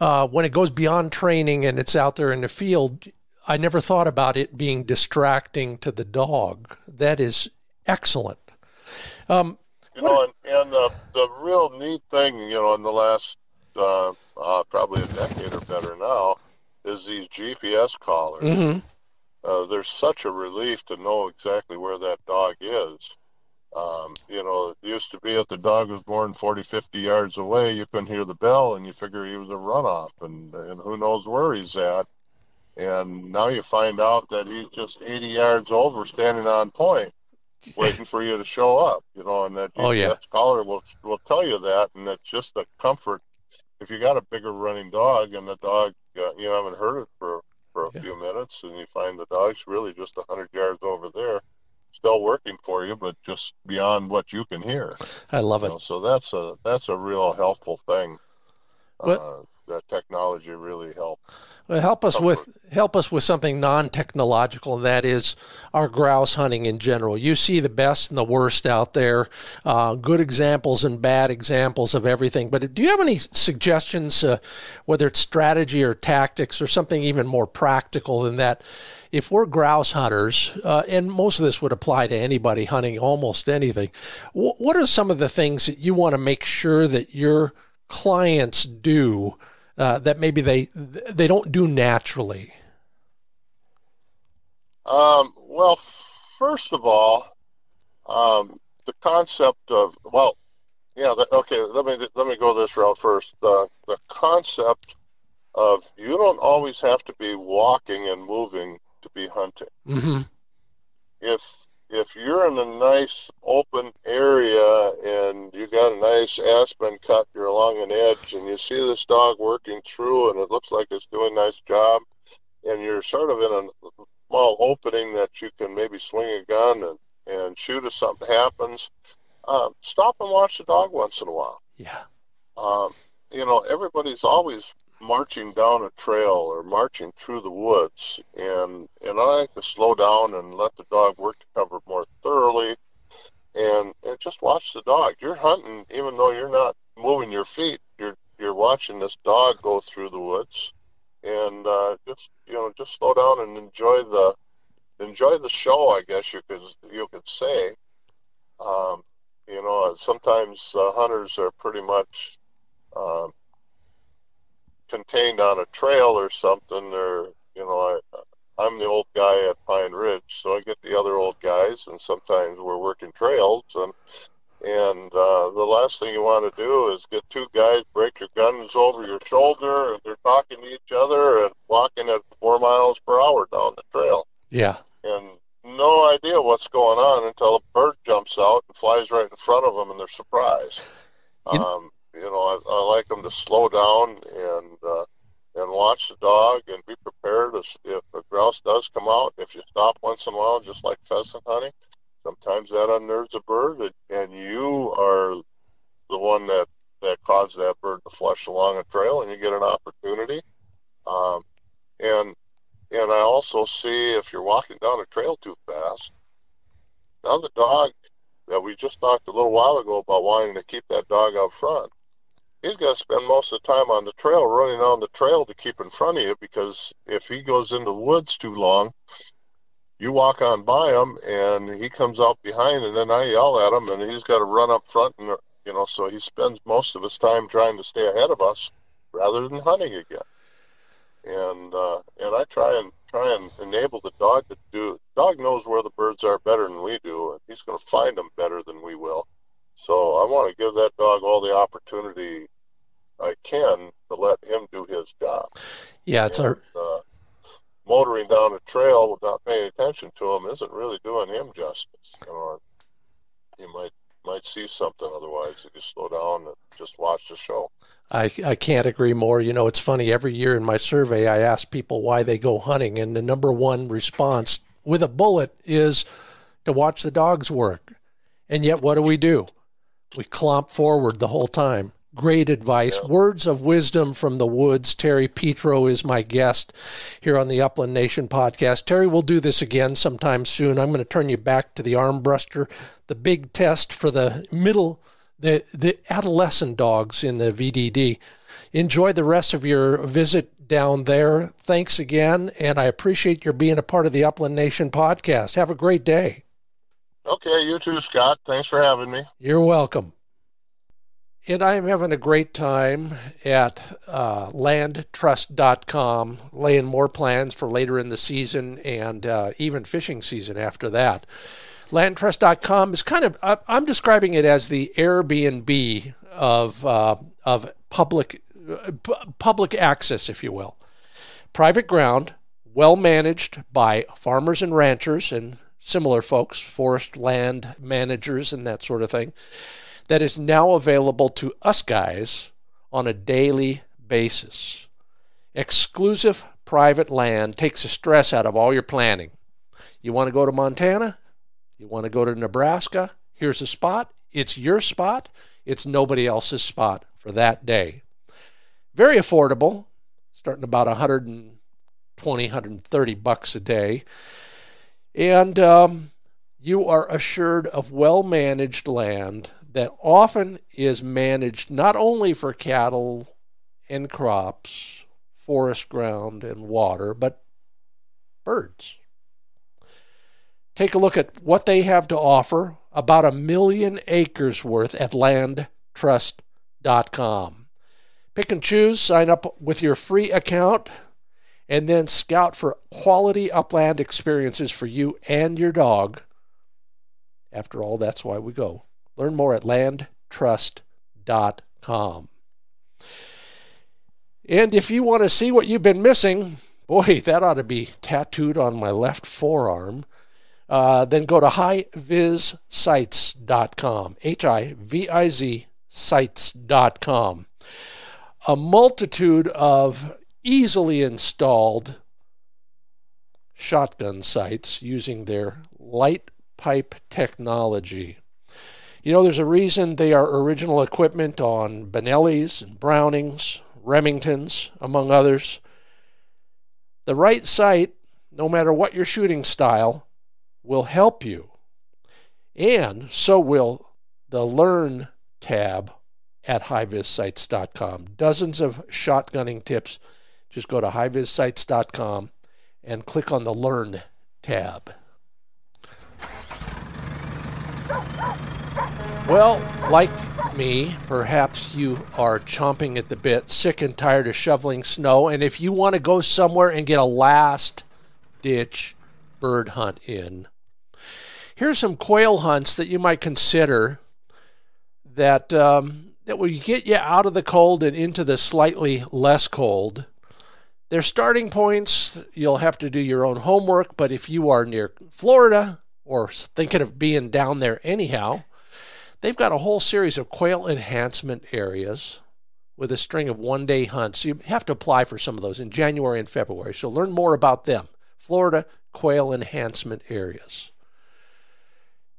Uh, when it goes beyond training and it's out there in the field, I never thought about it being distracting to the dog. That is excellent. Um, you know, and, and the, the real neat thing, you know, in the last uh, uh, probably a decade or better now, is these G P S collars. Mm-hmm. Uh, there's such a relief to know exactly where that dog is. Um, you know, it used to be if the dog was born forty, fifty yards away, you couldn't hear the bell, and you figure he was a runoff, and, and who knows where he's at. And now you find out that he's just eighty yards over, standing on point, waiting for you to show up. You know, and that G P S oh, yeah. collar will will tell you that, and it's just a comfort. If you got a bigger running dog and the dog uh, you haven't heard it for for a yeah. few minutes, and you find the dog's really just a hundred yards over there, still working for you, but just beyond what you can hear. I love it. You know, so that's a that's a real helpful thing. What? Uh, that technology really help. Well, help us comfort. with help us with something non-technological, and that is our grouse hunting in general. You see the best and the worst out there, uh, good examples and bad examples of everything. But do you have any suggestions, uh, whether it's strategy or tactics or something even more practical than that? If we're grouse hunters, uh, and most of this would apply to anybody hunting almost anything, wh what are some of the things that you want to make sure that your clients do Uh, that maybe they they don't do naturally? Um, well, first of all, um, the concept of well, yeah, the, okay. Let me let me go this route first. The the concept of you don't always have to be walking and moving to be hunting. Mm-hmm. If if you're in a nice open area and you got a nice aspen cut, you're along an edge, and you see this dog working through, and it looks like it's doing a nice job, and you're sort of in a small opening that you can maybe swing a gun and, and shoot if something happens, uh, stop and watch the dog once in a while. Yeah. Um, you know, everybody's always marching down a trail or marching through the woods, and and I like to slow down and let the dog work the cover more thoroughly, and and just watch the dog. You're hunting even though you're not moving your feet. You're you're watching this dog go through the woods, and uh, just you know just slow down and enjoy the enjoy the show, I guess you could you could say. Um, you know, sometimes uh, hunters are pretty much Uh, contained on a trail or something, or you know I, I'm the old guy at Pine Ridge, so I get the other old guys, and sometimes we're working trails, and and uh, the last thing you want to do is get two guys, break your guns over your shoulder, and they're talking to each other and walking at four miles per hour down the trail. Yeah. And no idea what's going on until a bird jumps out and flies right in front of them, and they're surprised. You know, um, you know, I, I like them to slow down and uh, and watch the dog and be prepared if, if a grouse does come out. If you stop once in a while, just like pheasant hunting, sometimes that unnerves a bird, and you are the one that, that caused that bird to flush along a trail, and you get an opportunity. Um, and and I also see if you're walking down a trail too fast. Now the dog that we just talked a little while ago about wanting to keep that dog out front, he's got to spend most of the time on the trail, running on the trail to keep in front of you, because if he goes into the woods too long, you walk on by him and he comes out behind, and then I yell at him and he's got to run up front, and you know, so he spends most of his time trying to stay ahead of us rather than hunting again. And uh, and I try and try and enable the dog to do. Dog knows where the birds are better than we do, and he's going to find them better than we will. So I want to give that dog all the opportunity I can to let him do his job. Yeah, it's and, a uh, motoring down a trail without paying attention to him isn't really doing him justice. You know, he might might see something otherwise if you slow down and just watch the show. I, I can't agree more. You know, it's funny, every year in my survey, I ask people why they go hunting, and the number one response with a bullet is to watch the dogs work. And yet, what do we do? We clomp forward the whole time. Great advice. Yeah. Words of wisdom from the woods. Terry Petro is my guest here on the Upland Nation podcast. Terry, we'll do this again sometime soon. I'm going to turn you back to the Armbruster, the big test for the middle The, the adolescent dogs in the V D D. Enjoy the rest of your visit down there. Thanks again, and I appreciate your being a part of the Upland Nation podcast. Have a great day. Okay, you too, Scott. Thanks for having me. You're welcome. And I'm having a great time at uh, land trust dot com, laying more plans for later in the season and uh, even fishing season after that. land trust dot com is kind of, I'm describing it as the Airbnb of uh, of public uh, public access, if you will. Private ground, well managed by farmers and ranchers and similar folks, forest land managers and that sort of thing, that is now available to us guys on a daily basis. Exclusive private land takes the stress out of all your planning. You want to go to Montana? You want to go to Nebraska? Here's a spot. It's your spot. It's nobody else's spot for that day. Very affordable, starting about one twenty, one thirty bucks a day. And um, you are assured of well-managed land that often is managed not only for cattle and crops, forest ground and water, but birds. Take a look at what they have to offer, about a million acres worth at land trust dot com. Pick and choose, sign up with your free account, and then scout for quality upland experiences for you and your dog. After all, that's why we go. Learn more at land trust dot com. And if you want to see what you've been missing, boy, that ought to be tattooed on my left forearm. Uh, then go to hi viz sites dot com, H I V I Z sites dot com. A multitude of easily installed shotgun sights using their light pipe technology. You know, there's a reason they are original equipment on Benelli's and Brownings, Remingtons, among others. The right sight, no matter what your shooting style, will help you, and so will the Learn tab at hi viz sites dot com. Dozens of shotgunning tips. Just go to hi viz sites dot com and click on the Learn tab. Well, like me, perhaps you are chomping at the bit, sick and tired of shoveling snow, and if you want to go somewhere and get a last-ditch bird hunt in, here's some quail hunts that you might consider that um, that will get you out of the cold and into the slightly less cold. Their starting points, you'll have to do your own homework, but if you are near Florida or thinking of being down there anyhow, They've got a whole series of quail enhancement areas with a string of one-day hunts. You have to apply for some of those in January and February, so learn more about them. Florida quail enhancement areas.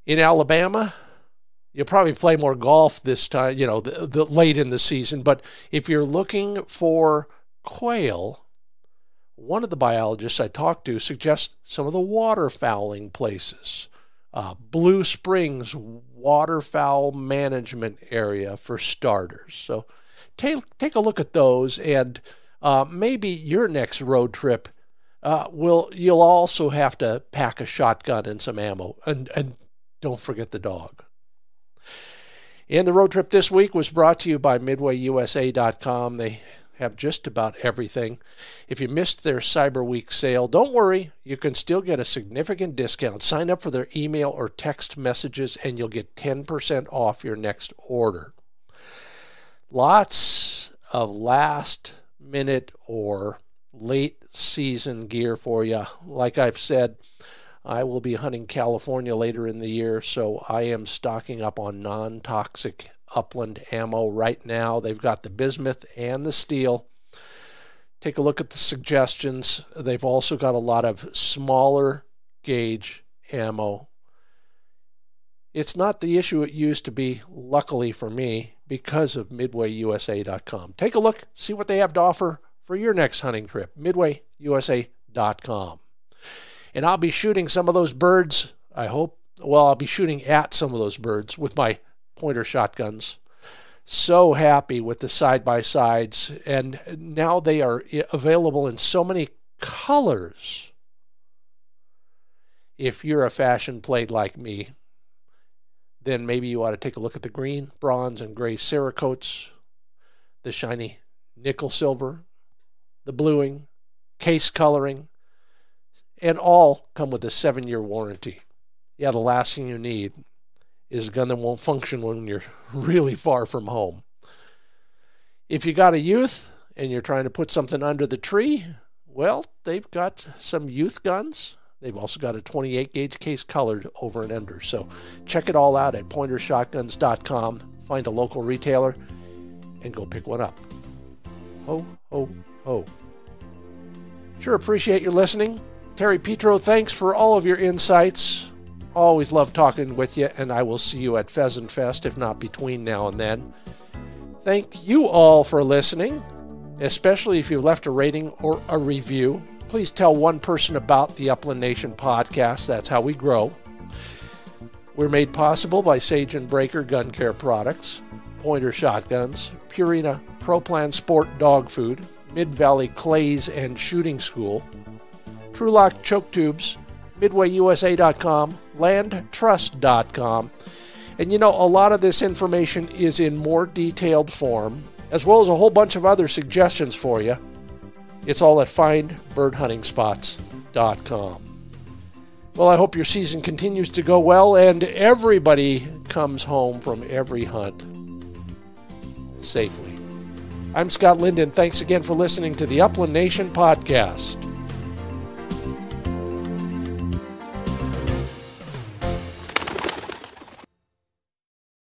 In Alabama, you'll probably play more golf this time, you know, the, the late in the season, but if you're looking for quail, one of the biologists I talked to suggests some of the waterfowling places. Uh, Blue Springs waterfowl management area for starters. So take, take a look at those, and uh, maybe your next road trip uh, will, you'll also have to pack a shotgun and some ammo, and, and don't forget the dog. And the road trip this week was brought to you by Midway U S A dot com. They have just about everything. If you missed their Cyber Week sale, don't worry. You can still get a significant discount. Sign up for their email or text messages, and you'll get ten percent off your next order. Lots of last-minute or late-season gear for you. Like I've said, I will be hunting California later in the year, so I am stocking up on non-toxic upland ammo right now. They've got the bismuth and the steel. Take a look at the suggestions. They've also got a lot of smaller gauge ammo. It's not the issue it used to be, luckily for me, because of Midway U S A dot com. Take a look, see what they have to offer for your next hunting trip. Midway U S A dot com. And I'll be shooting some of those birds, I hope. Well, I'll be shooting at some of those birds with my Pointer shotguns. So happy with the side-by-sides, and now they are available in so many colors. If you're a fashion plate like me, then maybe you ought to take a look at the green, bronze, and gray Cerakotes, the shiny nickel silver, the bluing, case coloring, and all come with a seven-year warranty. Yeah, the last thing you need is a gun that won't function when you're really far from home. If you got a youth and you're trying to put something under the tree, well, they've got some youth guns. They've also got a twenty-eight gauge case colored over and under. So check it all out at pointer shotguns dot com. Find a local retailer and go pick one up. Ho, ho, ho. Sure appreciate your listening. Terry Petro, thanks for all of your insights. Always love talking with you, and I will see you at Pheasant Fest, if not between now and then. Thank you all for listening, especially if you left a rating or a review. Please tell one person about the Upland Nation podcast. That's how we grow. We're made possible by Sage and Breaker Gun Care Products, Pointer Shotguns, Purina Pro Plan Sport Dog Food, Mid Valley Clays and Shooting School, Trulock Choke Tubes, Midway U S A dot com, Land Trust dot com. And you know, a lot of this information is in more detailed form, as well as a whole bunch of other suggestions for you. It's all at Find Bird Hunting Spots dot com. Well, I hope your season continues to go well, and everybody comes home from every hunt safely. I'm Scott Linden. Thanks again for listening to the Upland Nation Podcast.